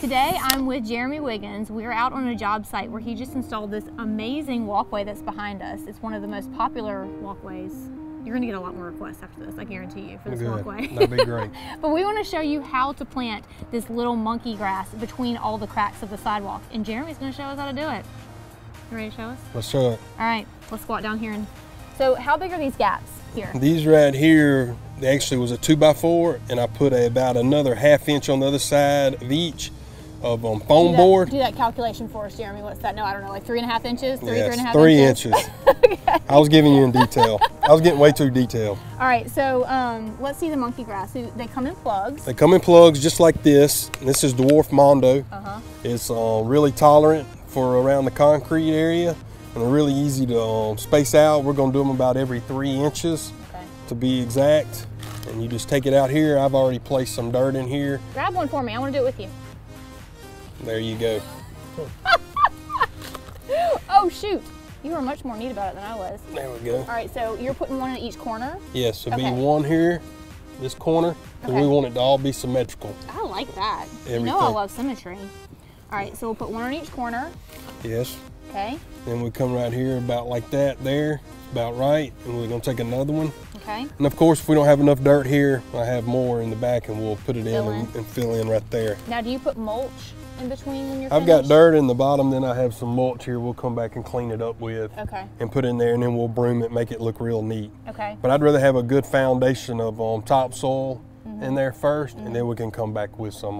Today I'm with Jeremy Wiggins. We're out on a job site where he just installed this amazing walkway that's behind us. It's one of the most popular walkways. You're going to get a lot more requests after this, I guarantee you, for this walkway. That'd be great. But we want to show you how to plant this little monkey grass between all the cracks of the sidewalk. And Jeremy's going to show us how to do it. You ready to show us? Let's show it. All right, let's squat down here. So how big are these gaps here? These right here, they actually was a 2x4, and I put about another half-inch on the other side of each of foam board. Do that calculation for us, Jeremy. What's that? No, I don't know, like 3.5 inches? Three and a half inches. 3 inches. Okay. I was giving you in detail. I was getting way too detailed. All right, so let's see the monkey grass. So they come in plugs. They come in plugs just like this. This is dwarf mondo. It's really tolerant for around the concrete area. And they're really easy to space out. We're going to do them about every 3 inches to be exact. And you just take it out here. I've already placed some dirt in here. Grab one for me. I want to do it with you. There you go. Oh, shoot. You were much more neat about it than I was. There we go. All right, so you're putting one in each corner? Yes, there'll be one here, this corner, and we want it to all be symmetrical. I like that. Everything. You know I love symmetry. All right, so we'll put one on each corner. Yes. Okay. Then we come right here about like that there, about right, and we're going to take another one. Okay. And of course, if we don't have enough dirt here, I have more in the back, and we'll put it in and fill in right there. Now, do you put mulch in between when you're finished? I've got dirt in the bottom, then I have some mulch here we'll come back and clean it up with and put in there, and then we'll broom it, make it look real neat. Okay. But I'd rather have a good foundation of topsoil in there first, and then we can come back with some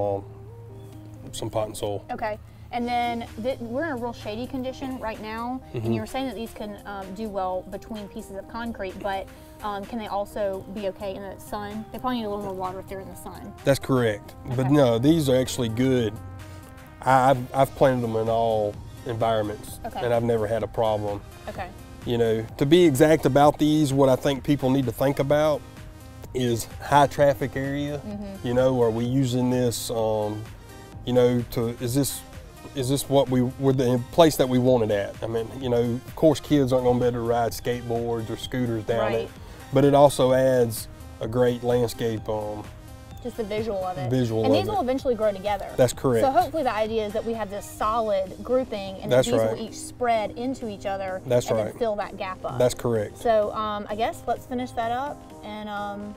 potting soil. Okay. And then we're in a real shady condition right now, and you were saying that these can do well between pieces of concrete, but can they also be okay in the sun? They probably need a little more water if they're in the sun. That's correct. Okay. But no, these are actually good. I've planted them in all environments, and I've never had a problem. Okay. You know, to be exact about these, what I think people need to think about is high traffic area. You know, are we using this, you know, is this what we're the place that we want it at? I mean, you know, of course kids aren't going to be able to ride skateboards or scooters down it, but it also adds a great landscape. Just the visual of it. And these will eventually grow together. That's correct. So hopefully the idea is that we have this solid grouping, and these will each spread into each other and fill that gap up. That's correct. So I guess let's finish that up, and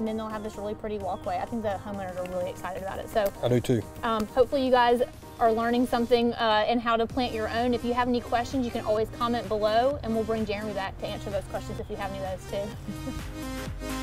then they'll have this really pretty walkway. I think the homeowners are really excited about it. So I do too. Hopefully you guys are learning something in how to plant your own. If you have any questions, you can always comment below, and we'll bring Jeremy back to answer those questions if you have any of those too.